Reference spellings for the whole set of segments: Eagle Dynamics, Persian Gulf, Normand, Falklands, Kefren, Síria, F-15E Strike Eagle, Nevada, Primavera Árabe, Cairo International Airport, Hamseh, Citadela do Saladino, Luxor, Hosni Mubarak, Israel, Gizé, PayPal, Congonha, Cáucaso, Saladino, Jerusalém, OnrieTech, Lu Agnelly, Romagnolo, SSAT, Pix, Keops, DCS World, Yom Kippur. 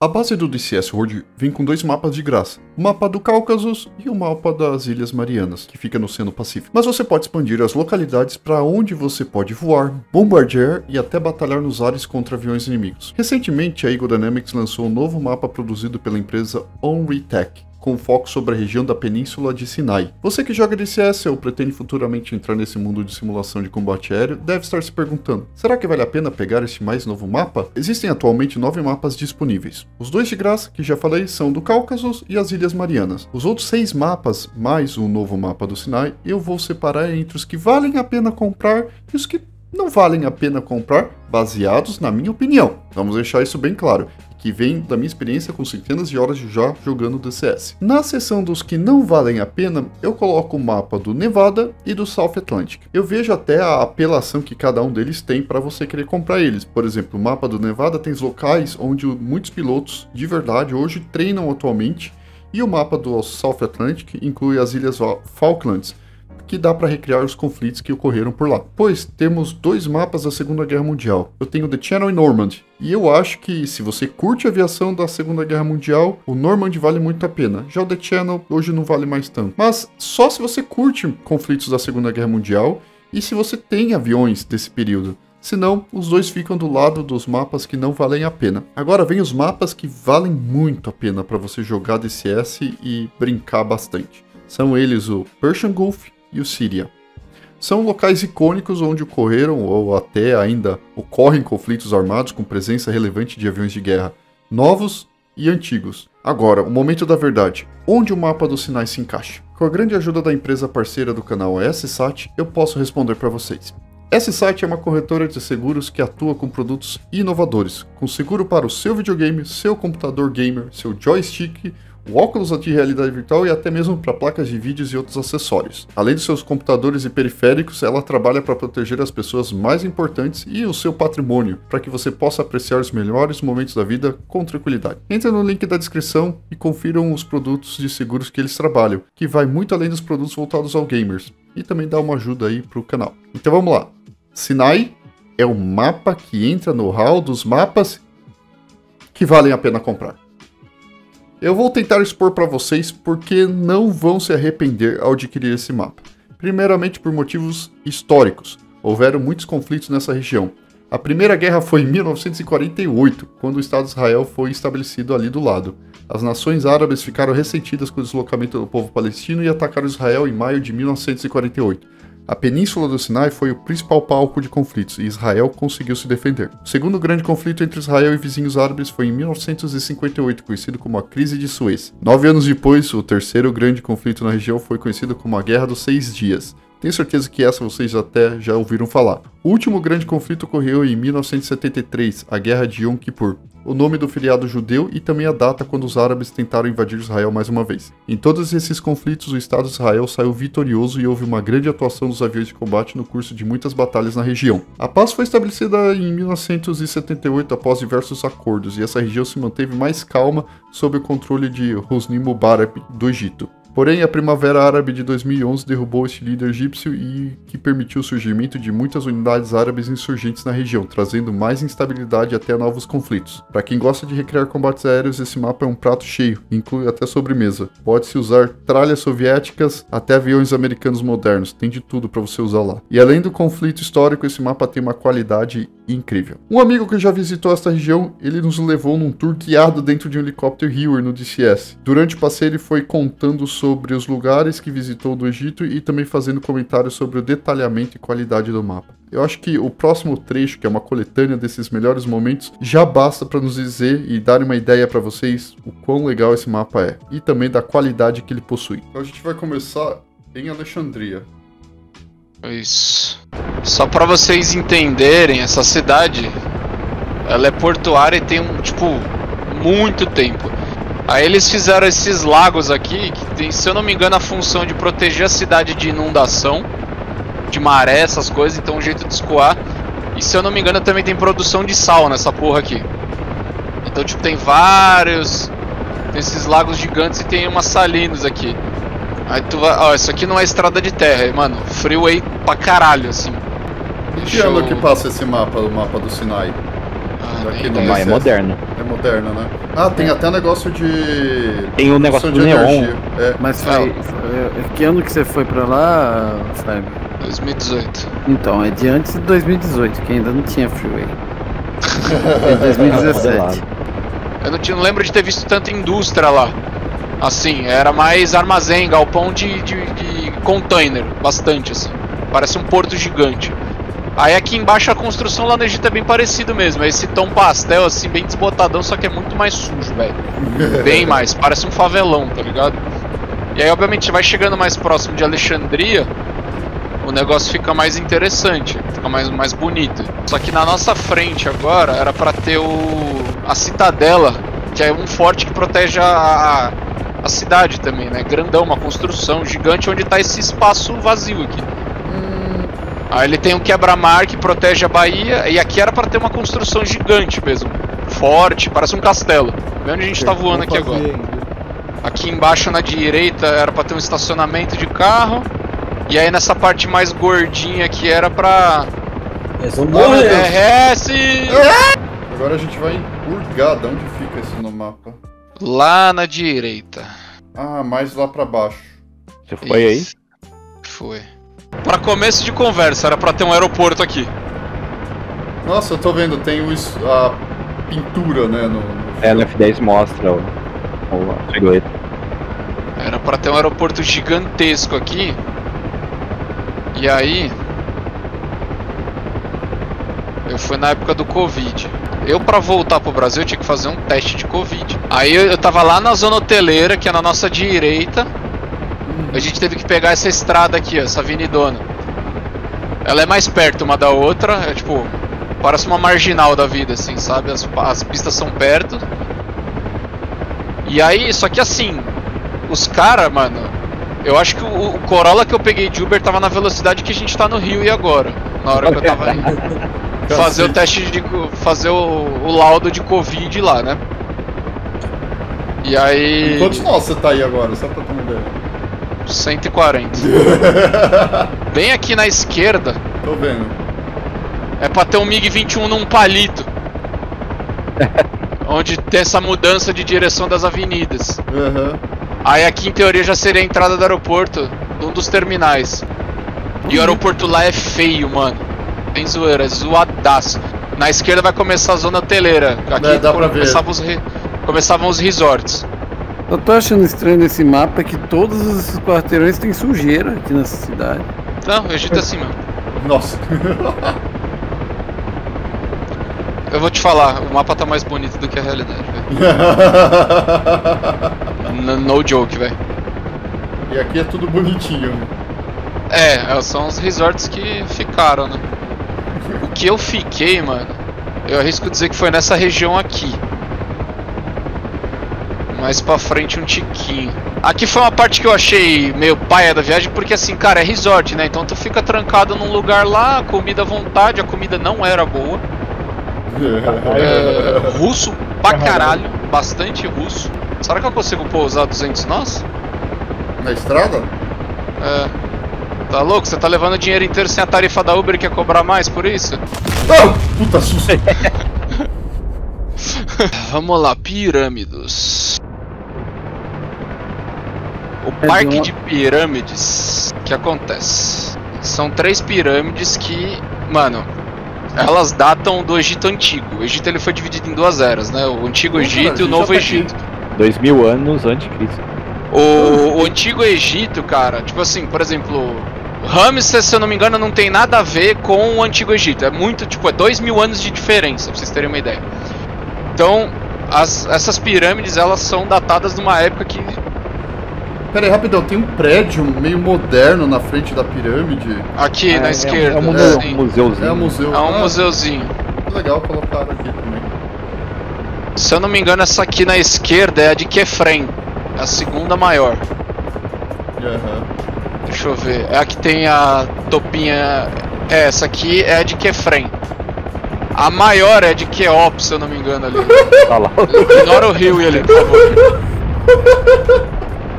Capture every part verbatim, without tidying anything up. A base do D C S World vem com dois mapas de graça, o mapa do Cáucaso e o mapa das Ilhas Marianas, que fica no Oceano Pacífico. Mas você pode expandir as localidades para onde você pode voar, bombardear e até batalhar nos ares contra aviões inimigos. Recentemente, a Eagle Dynamics lançou um novo mapa produzido pela empresa OnrieTech, com foco sobre a região da península de Sinai. Você que joga D C S ou pretende futuramente entrar nesse mundo de simulação de combate aéreo, deve estar se perguntando, será que vale a pena pegar este mais novo mapa? Existem atualmente nove mapas disponíveis. Os dois de graça, que já falei, são do Cáucaso e as Ilhas Marianas. Os outros seis mapas, mais o novo mapa do Sinai, eu vou separar entre os que valem a pena comprar e os que não valem a pena comprar, baseados na minha opinião. Vamos deixar isso bem claro, que vem da minha experiência com centenas de horas já jogando D C S. Na seção dos que não valem a pena, eu coloco o mapa do Nevada e do South Atlantic. Eu vejo até a apelação que cada um deles tem para você querer comprar eles. Por exemplo, o mapa do Nevada tem locais onde muitos pilotos de verdade hoje treinam atualmente, e o mapa do South Atlantic inclui as Ilhas Falklands, que dá para recriar os conflitos que ocorreram por lá. Pois temos dois mapas da Segunda Guerra Mundial. Eu tenho The Channel e Normand. E eu acho que se você curte a aviação da Segunda Guerra Mundial, o Normand vale muito a pena. Já o The Channel hoje não vale mais tanto. Mas só se você curte conflitos da Segunda Guerra Mundial e se você tem aviões desse período. Senão, os dois ficam do lado dos mapas que não valem a pena. Agora vem os mapas que valem muito a pena para você jogar D C S e brincar bastante. São eles o Persian Gulf e o Síria. São locais icônicos onde ocorreram ou até ainda ocorrem conflitos armados com presença relevante de aviões de guerra, novos e antigos. Agora, o momento da verdade, onde o mapa do Sinai se encaixa? Com a grande ajuda da empresa parceira do canal S S A T, eu posso responder para vocês. S S A T é uma corretora de seguros que atua com produtos inovadores, com seguro para o seu videogame, seu computador gamer, seu joystick, o óculos de realidade virtual e até mesmo para placas de vídeos e outros acessórios. Além dos seus computadores e periféricos, ela trabalha para proteger as pessoas mais importantes e o seu patrimônio, para que você possa apreciar os melhores momentos da vida com tranquilidade. Entre no link da descrição e confiram os produtos de seguros que eles trabalham, que vai muito além dos produtos voltados aos gamers, e também dá uma ajuda aí para o canal. Então vamos lá. Sinai é o mapa que entra no hall dos mapas que valem a pena comprar. Eu vou tentar expor para vocês porque não vão se arrepender ao adquirir esse mapa. Primeiramente por motivos históricos. Houveram muitos conflitos nessa região. A Primeira Guerra foi em mil novecentos e quarenta e oito, quando o Estado de Israel foi estabelecido ali do lado. As nações árabes ficaram ressentidas com o deslocamento do povo palestino e atacaram Israel em maio de mil novecentos e quarenta e oito. A Península do Sinai foi o principal palco de conflitos e Israel conseguiu se defender. O segundo grande conflito entre Israel e vizinhos árabes foi em mil novecentos e cinquenta e oito, conhecido como a Crise de Suez. Nove anos depois, o terceiro grande conflito na região foi conhecido como a Guerra dos Seis Dias. Tenho certeza que essa vocês até já ouviram falar. O último grande conflito ocorreu em mil novecentos e setenta e três, a Guerra de Yom Kippur, o nome do feriado judeu e também a data quando os árabes tentaram invadir Israel mais uma vez. Em todos esses conflitos, o Estado de Israel saiu vitorioso e houve uma grande atuação dos aviões de combate no curso de muitas batalhas na região. A paz foi estabelecida em mil novecentos e setenta e oito após diversos acordos, e essa região se manteve mais calma sob o controle de Hosni Mubarak do Egito. Porém, a Primavera Árabe de dois mil e onze derrubou este líder egípcio e que permitiu o surgimento de muitas unidades árabes insurgentes na região, trazendo mais instabilidade até novos conflitos. Para quem gosta de recriar combates aéreos, esse mapa é um prato cheio, inclui até sobremesa. Pode-se usar tralhas soviéticas até aviões americanos modernos, tem de tudo para você usar lá. E além do conflito histórico, esse mapa tem uma qualidade incrível. Um amigo que já visitou esta região, ele nos levou num tour guiado dentro de um helicóptero Hewer no D C S. Durante o passeio ele foi contando sobre os lugares que visitou do Egito e também fazendo comentários sobre o detalhamento e qualidade do mapa. Eu acho que o próximo trecho, que é uma coletânea desses melhores momentos, já basta para nos dizer e dar uma ideia para vocês o quão legal esse mapa é e também da qualidade que ele possui. Então a gente vai começar em Alexandria. Isso. Só para vocês entenderem, essa cidade, ela é portuária e tem um, tipo, muito tempo. Aí eles fizeram esses lagos aqui, que tem, se eu não me engano, a função de proteger a cidade de inundação, de maré, essas coisas, então um jeito de escoar. E se eu não me engano, também tem produção de sal nessa porra aqui. Então, tipo, tem vários, tem esses lagos gigantes e tem umas salinas aqui. Aí tu vai, ó, isso aqui não é estrada de terra, mano, freeway pra caralho, assim. Que ano que passa esse mapa, o mapa do Sinai? Ah, aqui no D C S. É moderno. É moderno, né? Ah, tem é. até negócio de... Tem um negócio de neon. É. Mas foi... Ah. Que ano que você foi pra lá, Fábio? dois mil e dezoito. Então, é de antes de dois mil e dezoito, que ainda não tinha freeway. Foi dois mil e dezessete. Eu não, te, não lembro de ter visto tanta indústria lá. Assim, era mais armazém, galpão de, de, de container, bastante assim. Parece um porto gigante. Aí aqui embaixo a construção lá no Egito é bem parecido mesmo. É esse tom pastel, assim, bem desbotadão, só que é muito mais sujo, velho. Bem mais, parece um favelão, tá ligado? E aí, obviamente, vai chegando mais próximo de Alexandria, o negócio fica mais interessante, fica mais, mais bonito. Só que na nossa frente agora era pra ter o... a Citadela, que é um forte que protege a... a cidade também, né? Grandão, uma construção gigante onde tá esse espaço vazio aqui. Aí ele tem um quebra-mar que protege a Bahia. E aqui era para ter uma construção gigante mesmo, forte, parece um castelo. Bem onde a gente tá voando aqui agora. Aqui embaixo na direita era para ter um estacionamento de carro. E aí nessa parte mais gordinha aqui era pra... Agora a gente vai em Hurghada. Onde fica isso no mapa? Lá na direita. Ah, mais lá pra baixo. Você foi aí? Foi. Pra começo de conversa, era pra ter um aeroporto aqui. Nossa, eu tô vendo, tem o, a pintura, né? No, no... É, no F dez mostra o, o a silhueta. Era pra ter um aeroporto gigantesco aqui. E aí... Eu fui na época do Covid. Eu, pra voltar pro Brasil, eu tinha que fazer um teste de Covid. Aí eu, eu tava lá na zona hoteleira, que é na nossa direita. A gente teve que pegar essa estrada aqui, ó, essa avenidona. Ela é mais perto uma da outra, é tipo, parece uma marginal da vida, assim, sabe? As, as pistas são perto. E aí, só que assim, os caras, mano, eu acho que o, o Corolla que eu peguei de Uber tava na velocidade que a gente tá no Rio e agora. Na hora que eu tava indo fazer o teste de... fazer o, o laudo de Covid lá, né? E aí... E quantos nós você tá aí agora, só pra tomar ideia? cento e quarenta. Bem aqui na esquerda. Tô vendo. É pra ter um mig vinte e um num palito. Onde tem essa mudança de direção das avenidas. Uhum. Aí aqui em teoria já seria a entrada do aeroporto, de um dos terminais. E uhum. O aeroporto lá é feio, mano. Tem zoeira, é zoadaço. Na esquerda vai começar a zona hoteleira. Aqui dá pra começava ver. Os re... começavam os resorts. Eu tô achando estranho nesse mapa que todos esses quarteirões tem sujeira aqui nessa cidade. Não, o Egito é assim, mano. Nossa. Eu vou te falar, o mapa tá mais bonito do que a realidade, velho. no, no joke, velho. E aqui é tudo bonitinho. É, são os resorts que ficaram, né? O que eu fiquei, mano, eu arrisco dizer que foi nessa região aqui. Mais pra frente um tiquinho. Aqui foi uma parte que eu achei meio paia da viagem, porque assim, cara, é resort, né? Então tu fica trancado num lugar lá, comida à vontade, a comida não era boa. É, russo pra caralho, bastante russo. Será que eu consigo pousar duzentos nós? Na estrada? É. Tá louco? Você tá levando dinheiro inteiro sem a tarifa da Uber e quer cobrar mais por isso? Oh! Puta susto! Vamos lá, pirâmidos. O parque de pirâmides que acontece. São três pirâmides que, mano, elas datam do Egito Antigo. O Egito ele foi dividido em duas eras, né? O Antigo Egito e o Novo Egito. Dois mil anos antes de Cristo. O, o Antigo Egito, cara, tipo assim, por exemplo, Hamseh, se eu não me engano, não tem nada a ver com o Antigo Egito. É muito, tipo, é dois mil anos de diferença, pra vocês terem uma ideia. Então, as, essas pirâmides, elas são datadas numa época que... Pera aí, rapidão, tem um prédio meio moderno na frente da pirâmide. Aqui, é, na é esquerda. Um, é, um museu, é um museuzinho. É um, museu. é um ah, museuzinho. Legal colocar aqui também. Se eu não me engano, essa aqui na esquerda é a de Kefren. A segunda maior. Uhum. Deixa eu ver. É a que tem a topinha... É, essa aqui é a de Kefren. A maior é de Keops, se eu não me engano, ali. Tá lá. Ignora o rio e ali, por favor.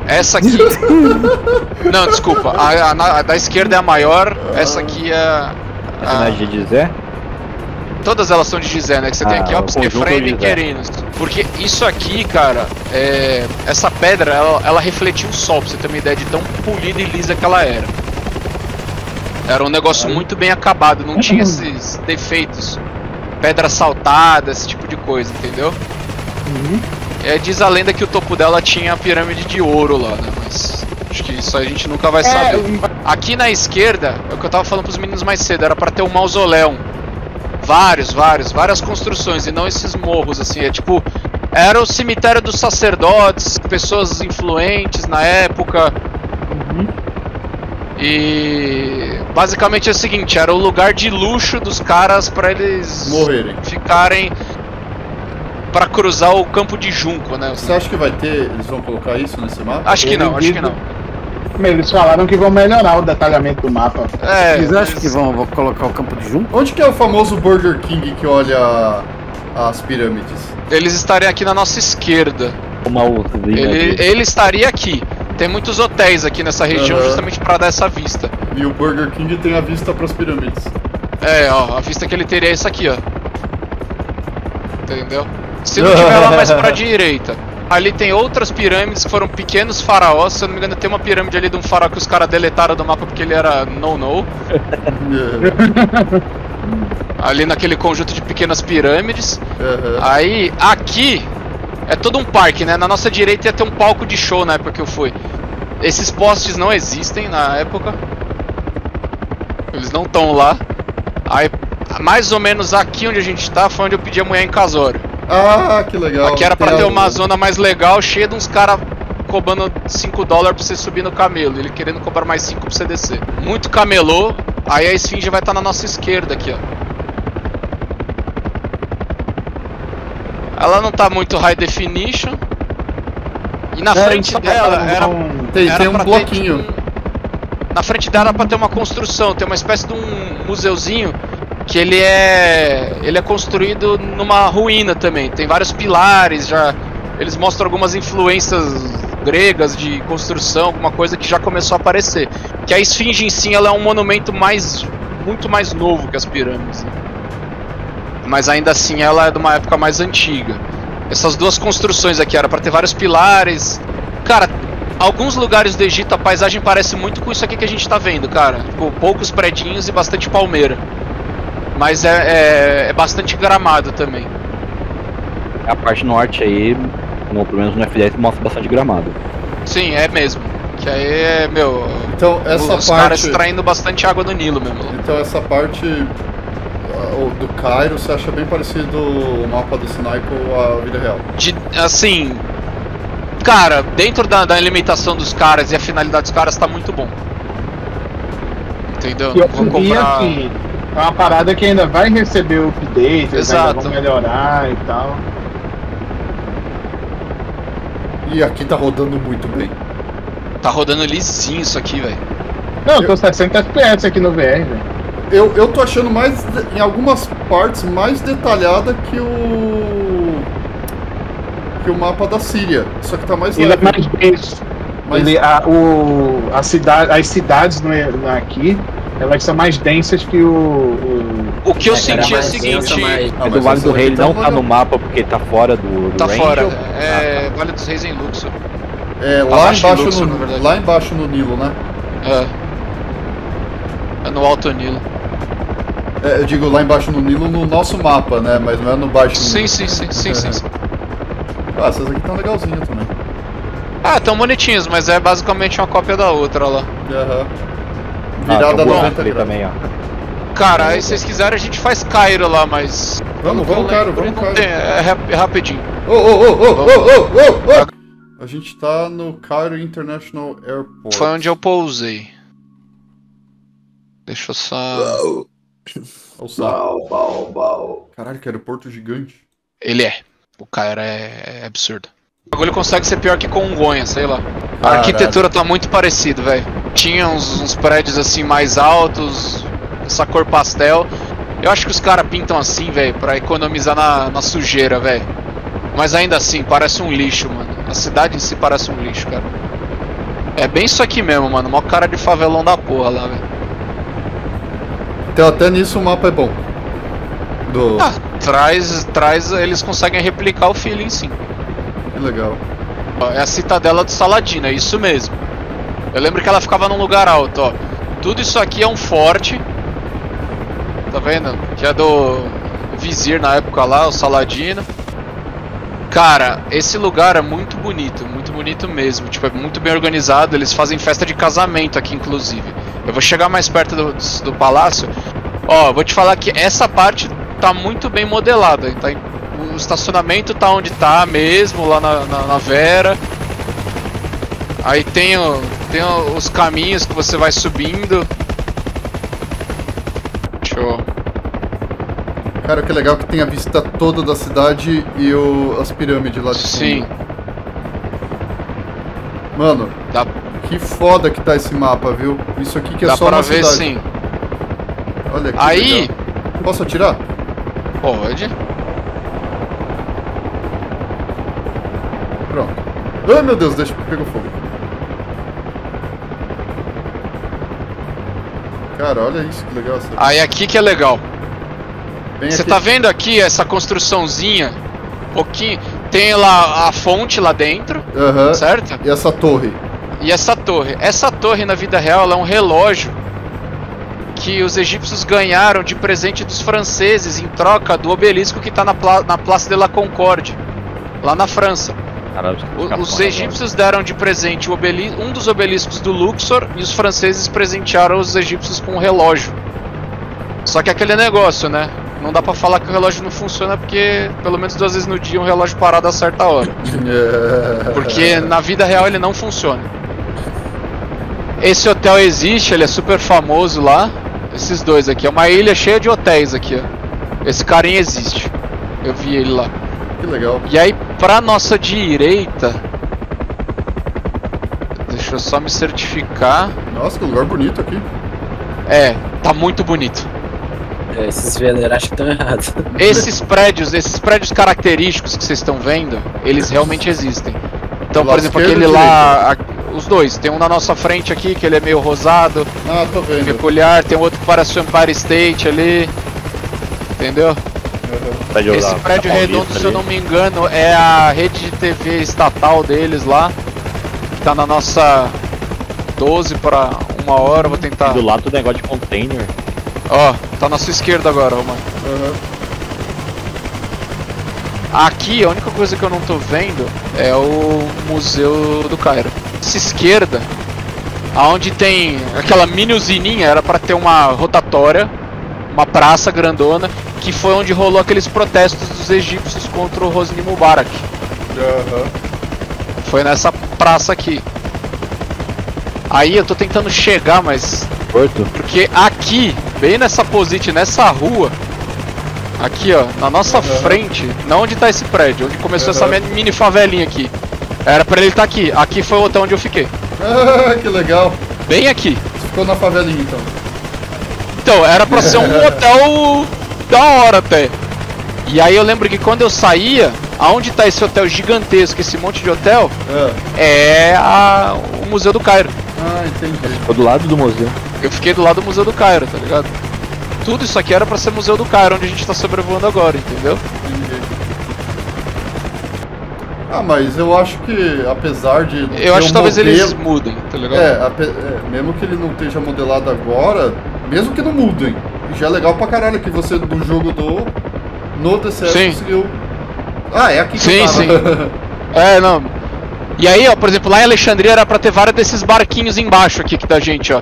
Essa aqui... Não, desculpa. A, a, a da esquerda é a maior, essa aqui é... A... É na Gizé? Todas elas são de Gizé, né? Que você ah, tem aqui, Keops, Kefren e Querenos. Porque isso aqui, cara, é... essa pedra, ela, ela refletiu o sol, pra você ter uma ideia de tão polida e lisa que ela era. Era um negócio muito bem acabado, não tinha esses defeitos. Pedra saltada, esse tipo de coisa, entendeu? Uhum. É, diz a lenda que o topo dela tinha a pirâmide de ouro lá, né? Mas acho que isso a gente nunca vai saber. É... Aqui na esquerda, é o que eu tava falando pros meninos mais cedo, era pra ter um mausoléu. Vários, vários, várias construções e não esses morros, assim, é tipo... Era o cemitério dos sacerdotes, pessoas influentes na época. Uhum. E... basicamente é o seguinte, era o lugar de luxo dos caras pra eles... morrerem. Ficarem... pra cruzar o campo de junco, né? Você acha que vai ter... eles vão colocar isso nesse mapa? Acho que não, acho que não. Eles falaram que vão melhorar o detalhamento do mapa. É, eles acham eles... que vão, vão colocar o campo de junco? Onde que é o famoso Burger King que olha as pirâmides? Eles estariam aqui na nossa esquerda. Uma outra. Ele, ele estaria aqui. Tem muitos hotéis aqui nessa região uhum. justamente para dar essa vista. E o Burger King tem a vista para as pirâmides. É, ó, a vista que ele teria é essa aqui, ó. Entendeu? Se não tiver lá mais pra direita. Ali tem outras pirâmides que foram pequenos faraós. Se eu não me engano, tem uma pirâmide ali de um faraó que os caras deletaram do mapa porque ele era no-no. Ali naquele conjunto de pequenas pirâmides. Uhum. Aí, aqui, é todo um parque, né? Na nossa direita ia ter um palco de show na época que eu fui. Esses postes não existem na época. Eles não estão lá. Aí, mais ou menos aqui onde a gente tá, foi onde eu pedi a mulher em casório. Ah, que legal. Aqui era pra ter uma zona mais legal, cheia de uns caras cobrando cinco dólares pra você subir no camelo. Ele querendo cobrar mais cinco pra você descer. Muito camelô, aí a esfinge vai estar na nossa esquerda aqui, ó. Ela não tá muito high definition. E na frente dela era... tem um bloquinho. Na frente dela era pra ter uma construção, tem uma espécie de um museuzinho. Que ele é, ele é construído numa ruína também, tem vários pilares, já eles mostram algumas influências gregas de construção, alguma coisa que já começou a aparecer. Que a esfinge em si ela é um monumento mais, muito mais novo que as pirâmides, né? Mas ainda assim ela é de uma época mais antiga. Essas duas construções aqui era para ter vários pilares. Cara, alguns lugares do Egito a paisagem parece muito com isso aqui que a gente tá vendo, cara. Tipo, poucos predinhos e bastante palmeira. Mas é, é, é bastante gramado também. A parte norte aí, no, pelo menos no F dez, mostra bastante gramado. Sim, é mesmo. Que aí é, meu... Então, essa os parte... caras extraindo bastante água do Nilo mesmo. Então essa parte do Cairo, você acha bem parecido o mapa do Sinai com a vida real? De, assim... Cara, dentro da, da alimentação dos caras e a finalidade dos caras tá muito bom. Entendeu? Eu vou comprar... Que... É uma parada que ainda vai receber o update, exato, vai melhorar e tal. E aqui tá rodando muito bem. Tá rodando lisinho isso aqui, velho. Não, eu tô sessenta F P S aqui no V R, velho. Eu, eu tô achando mais, em algumas partes, mais detalhada que o... que o mapa da Síria. Só que tá mais leve. Ele é mais denso. Mas... Ele, a, o, a cidade, as cidades no, aqui... elas são mais densas que o... O, o que eu é, senti é o seguinte... Mas... Não, mas o Vale do Reis não tá no mapa porque tá fora do... do tá range, fora, ou... é... Ah, tá. Vale dos Reis em Luxor. É, lá, lá, embaixo em Luxor, no, na lá embaixo no Nilo, né? É. É no Alto Nilo. É, eu digo lá embaixo no Nilo no nosso mapa, né? Mas não é no baixo no Nilo. Sim, sim, sim, sim, sim, sim. Ah, essas aqui estão legalzinhas também. Ah, estão bonitinhas, mas é basicamente uma cópia da outra, lá. Aham. Uhum. Virada ah, noventa também, ó. Cara, aí se vocês quiserem a gente faz Cairo lá, mas... Vamos, vamos Cairo, vamos Cairo. Tem, é, é rapidinho. Ô, ô, ô, ô, ô, ô, ô! A gente tá no Cairo International Airport. Foi onde eu pousei. Deixa eu só... Bau, bau, bau. Caralho, que aeroporto gigante. Ele é. O Cairo é, é absurdo. O bagulho consegue ser pior que Congonha, sei lá. A Caraca. Arquitetura tá muito parecida, velho. Tinha uns, uns prédios assim mais altos, essa cor pastel. Eu acho que os caras pintam assim, velho, pra economizar na, na sujeira, velho. Mas ainda assim, parece um lixo, mano. A cidade em si parece um lixo, cara. É bem isso aqui mesmo, mano. Mó cara de favelão da porra lá, velho. Então até nisso o mapa é bom. do... Ah, traz, traz, eles conseguem replicar o feeling, sim. Que legal. É a Citadela do Saladino, é isso mesmo. Eu lembro que ela ficava num lugar alto, ó. Tudo isso aqui é um forte. Tá vendo? Que é do Vizir na época lá, o Saladino. Cara, esse lugar é muito bonito, muito bonito mesmo. Tipo, é muito bem organizado, eles fazem festa de casamento aqui, inclusive. Eu vou chegar mais perto do, do, do palácio. Ó, vou te falar que essa parte tá muito bem modelada. Tá, o estacionamento tá onde tá mesmo, lá na, na, na Vera. Aí tem, o, tem o, os caminhos que você vai subindo. Show. Cara, que legal que tem a vista toda da cidade e o, as pirâmides lá de cima. Sim. Mano, dá... que foda que tá esse mapa, viu? Isso aqui que é dá só uma cidade. Dá pra ver, sim. Olha que aí... legal. Posso atirar? Pode. Pronto. Ai, meu Deus, deixa que pegou fogo. Cara, olha isso, que legal. Essa... Aí aqui que é legal. Você tá vendo aqui essa construçãozinha? Um pouquinho... Tem lá a fonte lá dentro, uhum. Certo? E essa torre? E essa torre. Essa torre, na vida real, ela é um relógio que os egípcios ganharam de presente dos franceses em troca do obelisco que tá na, pla na Place de la Concorde, lá na França. Caramba, o, os egípcios agora deram de presente o obeli um dos obeliscos do Luxor e os franceses presentearam os egípcios com um relógio. Só que aquele negócio, né? Não dá pra falar que o relógio não funciona porque pelo menos duas vezes no dia um relógio parado a certa hora. Porque na vida real ele não funciona. Esse hotel existe, ele é super famoso lá. Esses dois aqui, é uma ilha cheia de hotéis aqui, ó. Esse carinha existe. Eu vi ele lá. Que legal. E aí pra nossa direita... Deixa eu só me certificar. Nossa, que lugar bonito aqui. É, tá muito bonito. Esses velhos acho que estão errados. Esses prédios, esses prédios característicos que vocês estão vendo, eles realmente existem. Então, por exemplo, aquele lá, a, os dois, tem um na nossa frente aqui, que ele é meio rosado, ah, tô vendo. Peculiar, tem outro que parece o Empire State ali, entendeu? Uhum. Esse prédio redondo, se eu não me engano, é a rede de T V estatal deles lá, que tá na nossa doze para uma hora, vou tentar... Do lado do negócio de container. Ó, oh, tá na sua esquerda agora, mano. Uhum. Aqui, a única coisa que eu não tô vendo é o Museu do Cairo. Essa esquerda, aonde tem aquela mini usininha, era pra ter uma rotatória, uma praça grandona, que foi onde rolou aqueles protestos dos egípcios contra o Hosni Mubarak. Uhum. Foi nessa praça aqui. Aí eu tô tentando chegar, mas... Porto. Porque aqui... Bem nessa posite, nessa rua, aqui ó, na nossa uhum. frente, não onde tá esse prédio, onde começou uhum. essa mini favelinha aqui. Era pra ele estar tá aqui, aqui foi o hotel onde eu fiquei. Ah, que legal. Bem aqui. Você ficou na favelinha então. Então, era pra ser um hotel da hora até. E aí eu lembro que quando eu saía, aonde tá esse hotel gigantesco, esse monte de hotel, uhum. é a... o Museu do Cairo. Ah, entendi. Ficou do lado do museu. Eu fiquei do lado do Museu do Cairo, tá ligado? Tudo isso aqui era pra ser Museu do Cairo, onde a gente tá sobrevoando agora, entendeu? Entendi. Ah, mas eu acho que, apesar de... Eu acho que um talvez modelo... eles mudem, tá ligado? É, ape... é, mesmo que ele não esteja modelado agora, mesmo que não mudem, já é legal pra caralho que você, do jogo do... No D C S conseguiu... Ah, é aqui que sim, tava. Sim, sim. É, não... E aí, ó, por exemplo, lá em Alexandria era pra ter vários desses barquinhos embaixo aqui que da gente, ó.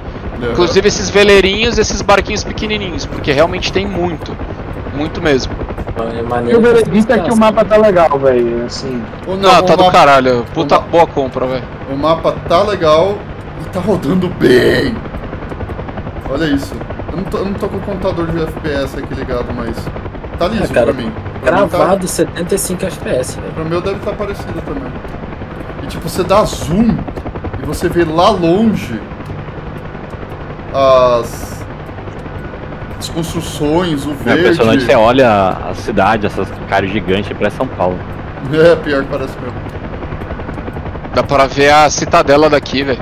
Inclusive esses veleirinhos e esses barquinhos pequenininhos, porque realmente tem muito, muito mesmo. É o veredito é que o mapa tá legal, velho, assim... Não, não, tá do mapa... caralho, puta boa compra, velho. O mapa tá legal e tá rodando bem. Olha isso. Eu não tô, eu não tô com o contador de F P S aqui ligado, mas... Tá liso é, cara, pra mim. Gravado tá... setenta e cinco F P S, velho. Pro meu deve estar tá parecido também. E tipo, você dá zoom e você vê lá longe... As... as construções, o verde... É impressionante, você olha a cidade, essas caras gigantes, parece São Paulo. É, pior que parece mesmo. Dá pra ver a Citadela daqui, velho.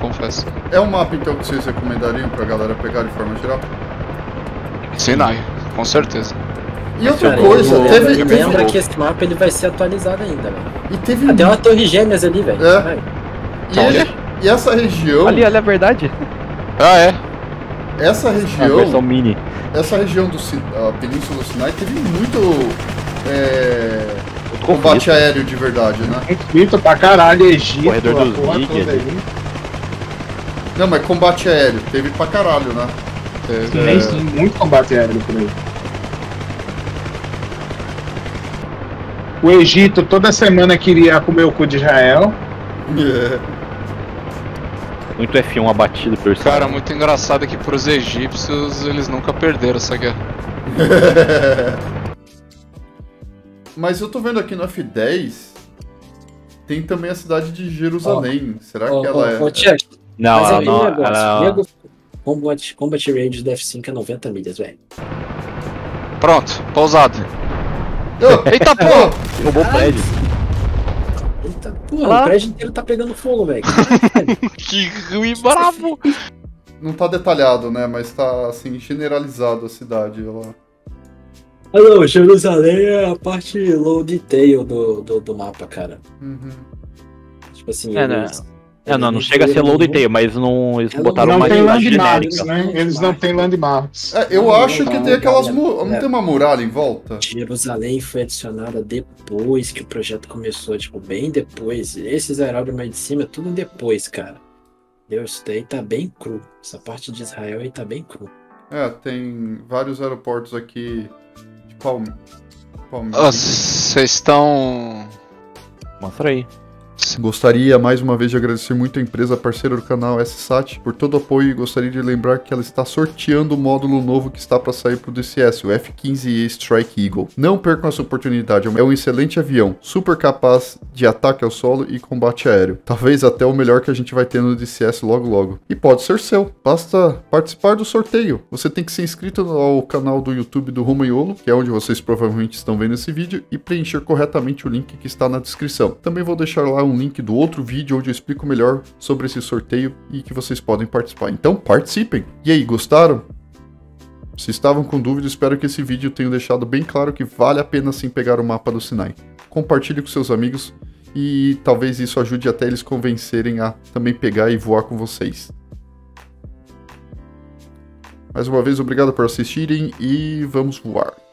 Confesso. É um mapa, então, que vocês recomendariam pra galera pegar de forma geral? Sinai. com certeza. E outra cara, coisa, ele, teve, teve... lembra que esse mapa ele vai ser atualizado ainda, velho. E teve até uma torre gêmeas ali, velho. É. E, ele... e essa região... Ali, olha a verdade. Ah, é. Essa região... Ah, mini. Essa região do a Península do Sinai teve muito é... combate aéreo de verdade, né? Egito pra caralho, Egito. Corredor dos Não, mas combate aéreo, teve pra caralho, né? Teve, sim, é... muito combate aéreo por aí. O Egito toda semana queria comer o cu de Israel. Yeah. Muito F um abatido por cima. Cara, muito engraçado que pros egípcios eles nunca perderam essa guerra. Mas eu tô vendo aqui no F dez, tem também a cidade de Jerusalém. Oh, será oh, que ela oh, é... Oh, tia, não, mas ela aí, não, ela não. Combat, combat range do F cinco é noventa milhas, velho. Pronto, pausado. Oh, eita porra! Roubou o prédio. Eita porra, ah. o prédio inteiro tá pegando fogo, velho. Que ruim bravo! Não tá detalhado, né? Mas tá assim, generalizado a cidade lá. Ah não, Jerusalém é a parte low detail do, do, do mapa, cara. Uhum. Tipo assim, é, eles, né? É, não, não chega a ser low detail, mas não, eles botaram não uma imagem genérica. Né? Eles não têm landmarks. É, eu não, acho não, que não, tem aquelas... Não, não tem uma muralha em volta? Jerusalém foi adicionada depois que o projeto começou, tipo, bem depois. Esses aeródromos aí de cima é tudo depois, cara. Deus, isso daí tá bem cru. Essa parte de Israel aí tá bem cru. É, tem vários aeroportos aqui de Palma. Vocês oh, estão... Mostra aí. Gostaria mais uma vez de agradecer muito a empresa parceira do canal S S A T por todo o apoio e gostaria de lembrar que ela está sorteando o módulo novo que está para sair para o D C S, o F quinze E Strike Eagle. Não percam essa oportunidade, é um excelente avião, super capaz de ataque ao solo e combate aéreo. Talvez até o melhor que a gente vai ter no D C S logo logo. E pode ser seu, basta participar do sorteio. Você tem que ser inscrito ao canal do YouTube do Romagnolo, que é onde vocês provavelmente estão vendo esse vídeo, e preencher corretamente o link que está na descrição. Também vou deixar lá um link do outro vídeo onde eu explico melhor sobre esse sorteio e que vocês podem participar. Então, participem! E aí, gostaram? Se estavam com dúvida, espero que esse vídeo tenha deixado bem claro que vale a pena sim pegar o mapa do Sinai. Compartilhe com seus amigos e talvez isso ajude até eles convencerem a também pegar e voar com vocês. Mais uma vez, obrigado por assistirem e vamos voar!